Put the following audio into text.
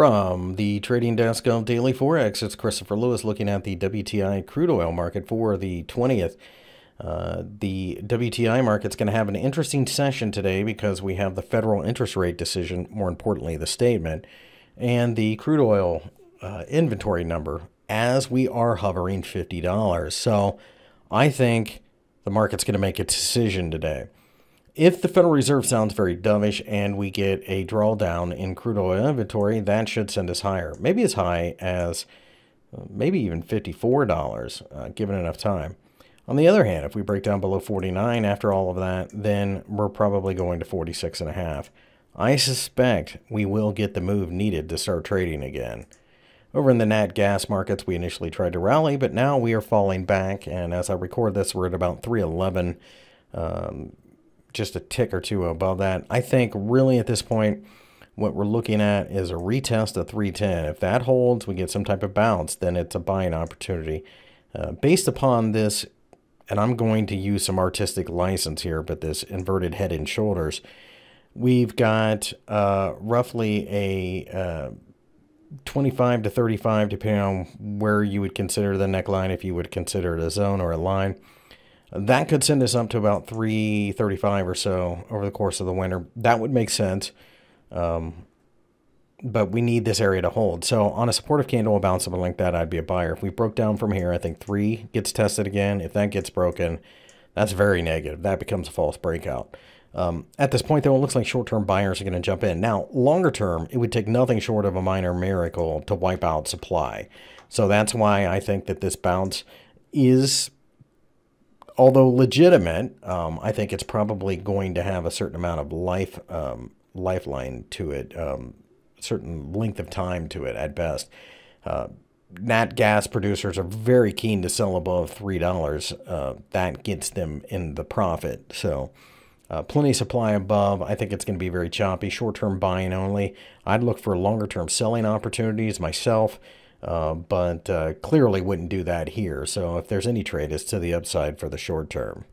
From the trading desk of Daily Forex, it's Christopher Lewis looking at the WTI crude oil market for the 20th. The WTI market's going to have an interesting session today because we have the federal interest rate decision, more importantly, the statement, and the crude oil inventory number as we are hovering $50. So I think the market's going to make a decision today. If the Federal Reserve sounds very dovish and we get a drawdown in crude oil inventory, that should send us higher. Maybe as high as maybe even $54, given enough time. On the other hand, if we break down below 49 after all of that, then we're probably going to 46.5. I suspect we will get the move needed to start trading again. Over in the nat gas markets, we initially tried to rally, but now we are falling back. And as I record this, we're at about 311. Just a tick or two above that. I think really at this point, what we're looking at is a retest of 310. If that holds, we get some type of bounce, then it's a buying opportunity. Based upon this, and I'm going to use some artistic license here, but this inverted head and shoulders, we've got roughly a 25 to 35, depending on where you would consider the neckline, if you would consider it a zone or a line. That could send us up to about 335 or so over the course of the winter. That would make sense, but we need this area to hold. So on a supportive candle, a bounce, something like that, I'd be a buyer. If we broke down from here, I think 3 gets tested again. If that gets broken, that's very negative. That becomes a false breakout. At this point, though, it looks like short-term buyers are going to jump in. Now, longer term, it would take nothing short of a minor miracle to wipe out supply. So that's why I think that this bounce is... although legitimate, I think it's probably going to have a certain amount of lifeline to it, certain length of time to it at best. Nat gas producers are very keen to sell above $3. That gets them in the profit. So plenty of supply above. I think it's going to be very choppy. Short-term buying only. I'd look for longer-term selling opportunities myself. But clearly wouldn't do that here. So if there's any trade, it's to the upside for the short term.